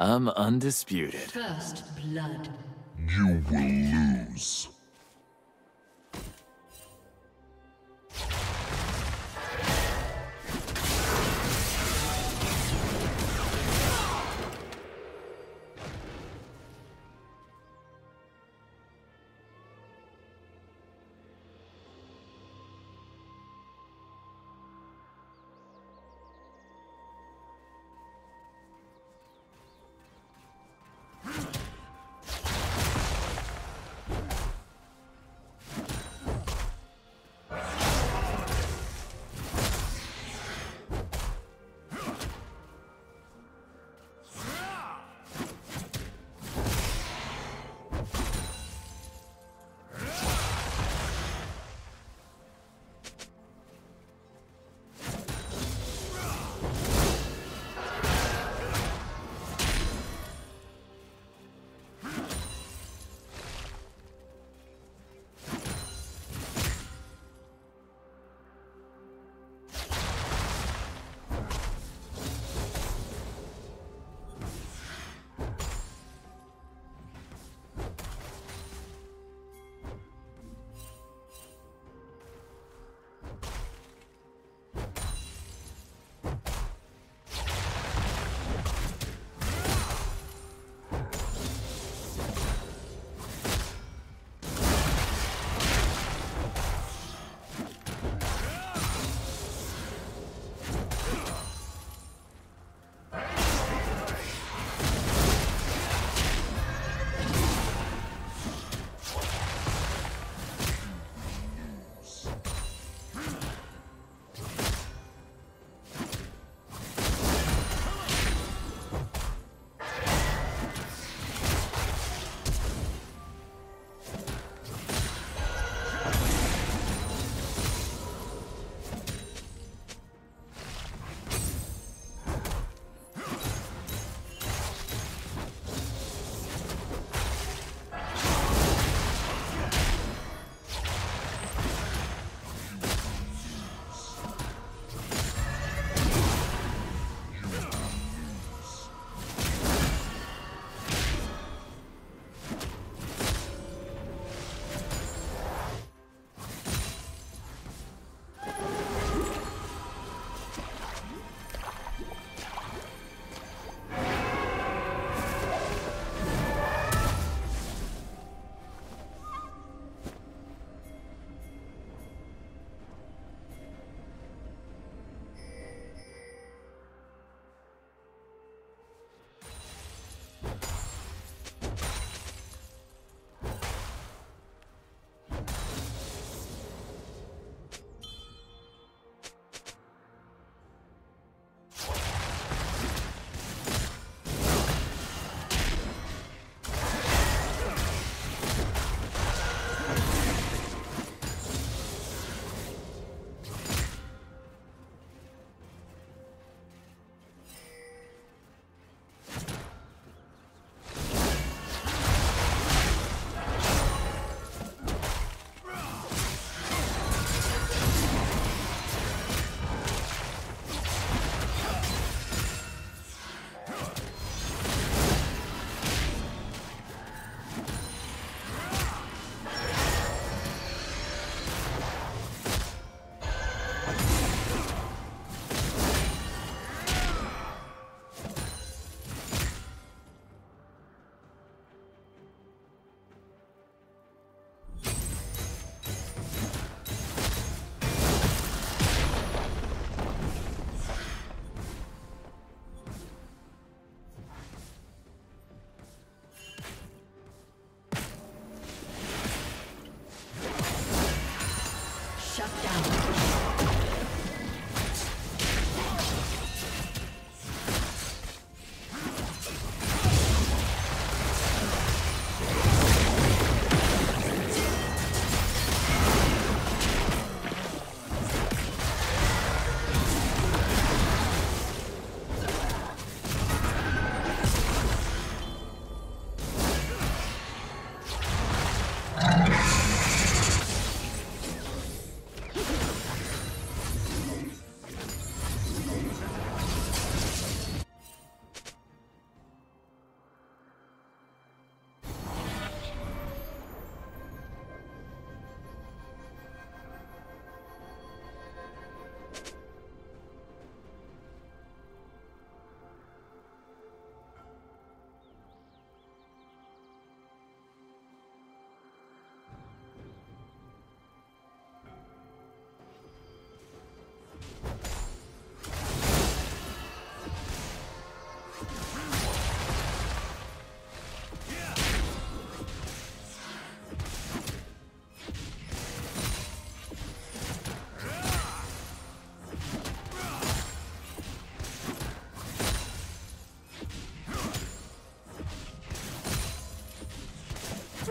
I'm undisputed. First blood. You will lose.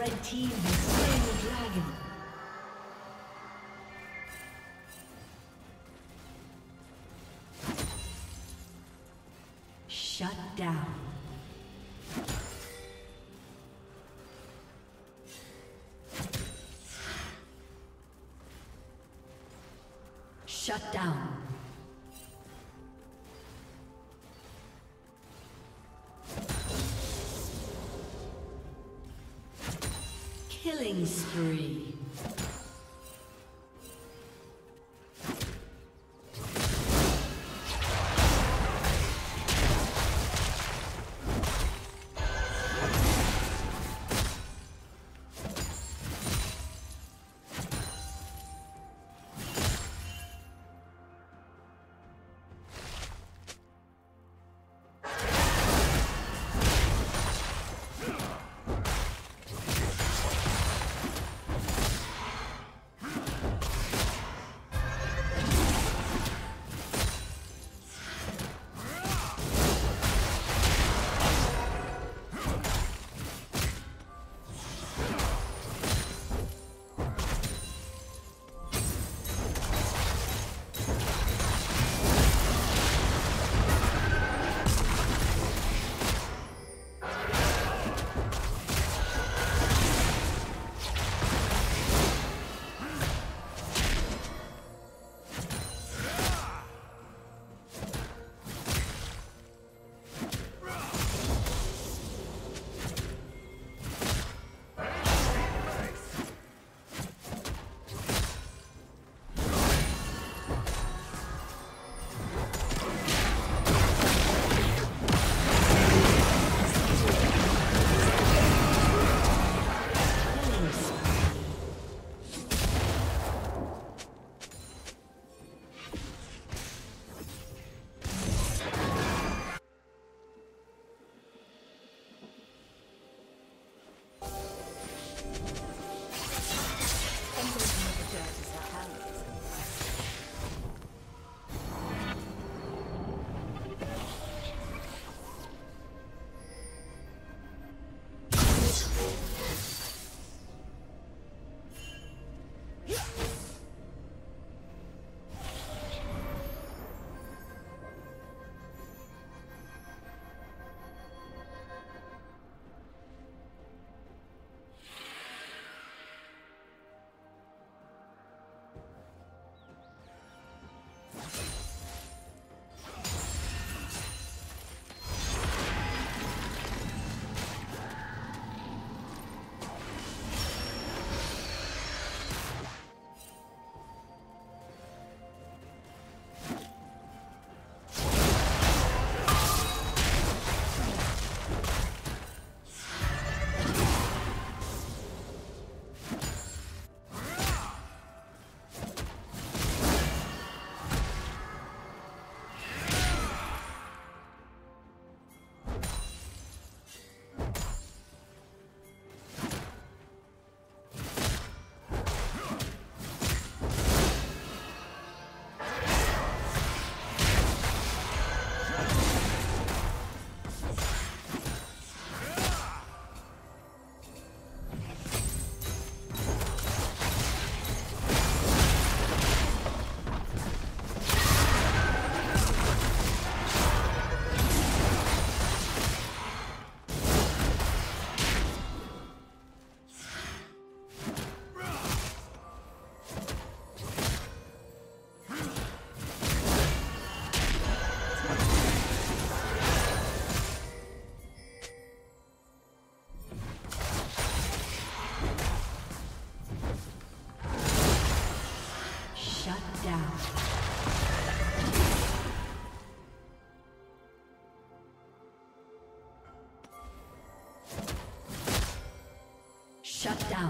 Red team has slain the dragon. Shut down. Shut down. Killing spree. Shut down.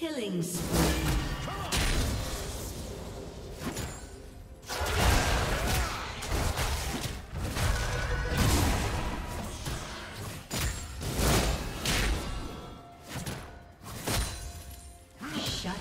Killing spree. Shut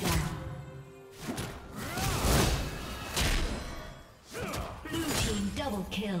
down. Blue team double kill.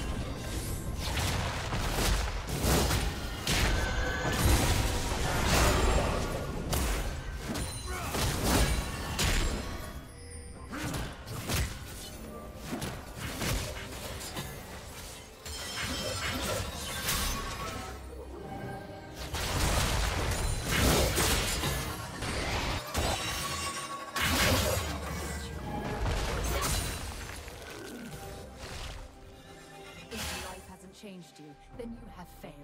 You, then you have failed.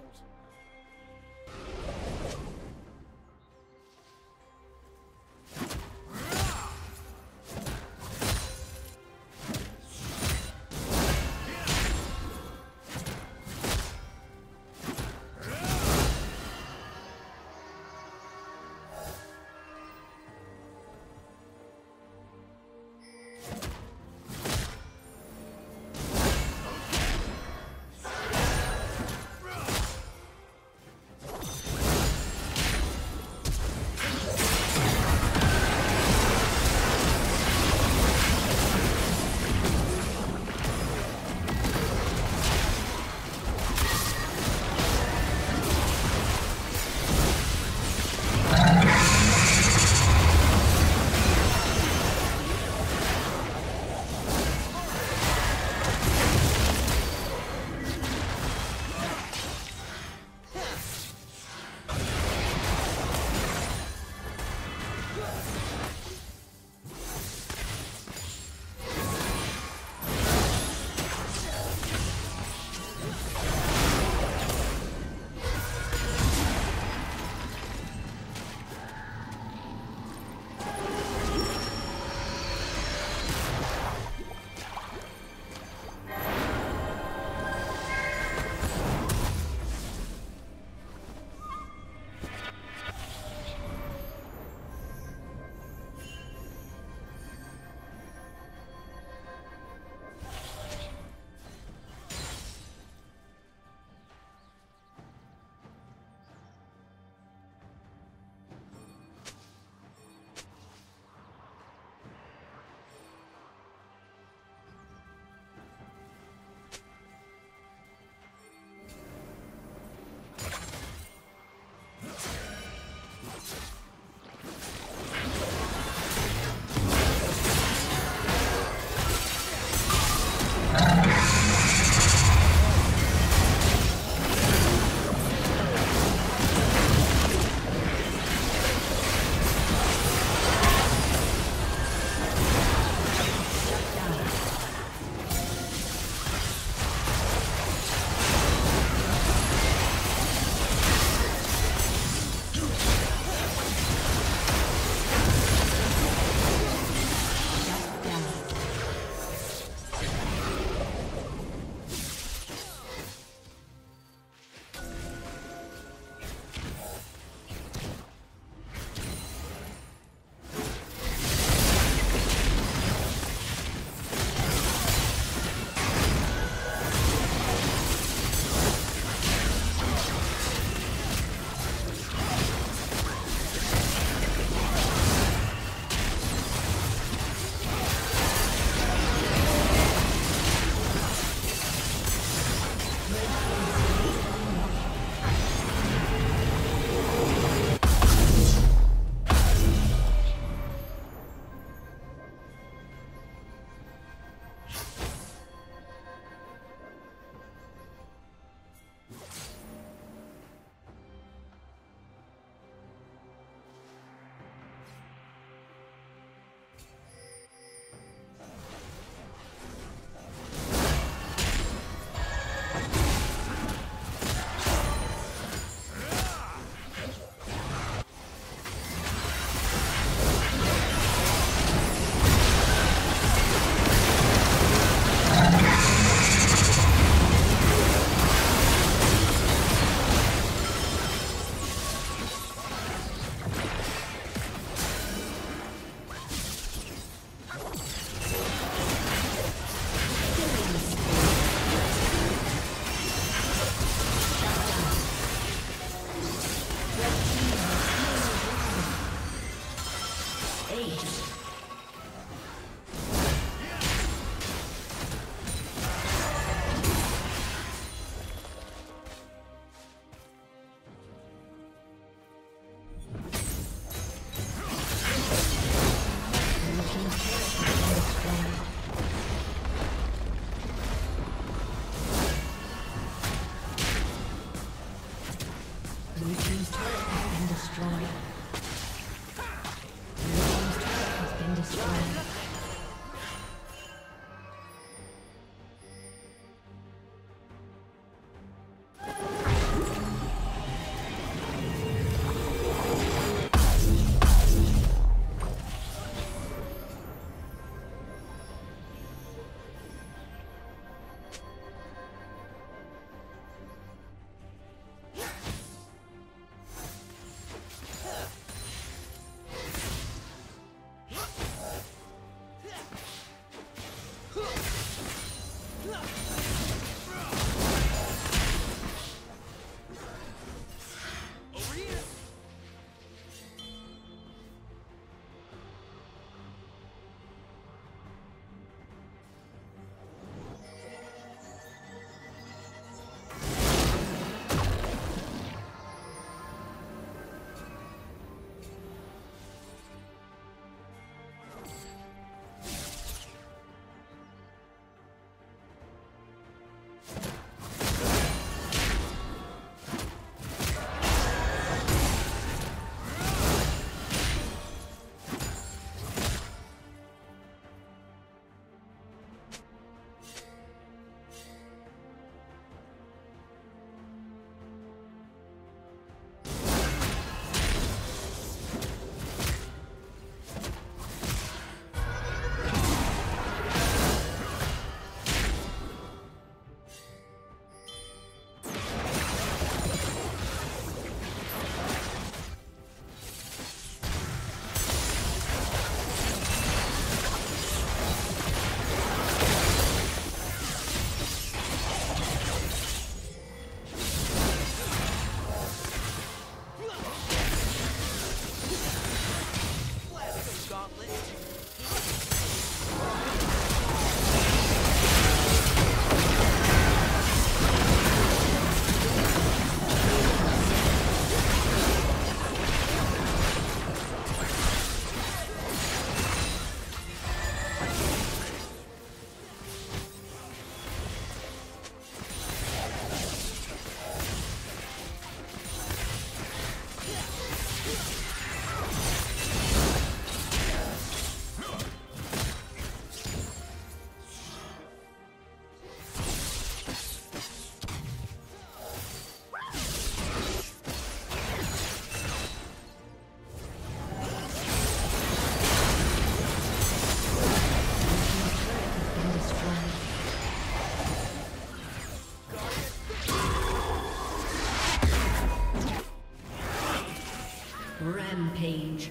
Rampage.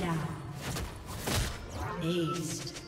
down. Aced.